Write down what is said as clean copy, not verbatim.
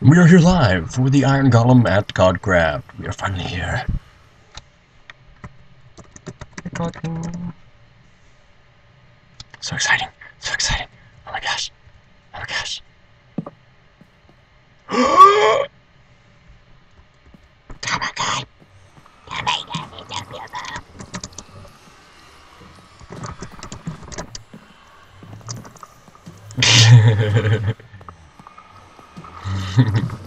We are here live for the Iron Golem at Cod Craft. We are finally here. So exciting. So exciting. Oh my gosh. Oh my gosh. Oh my god. Oh my god.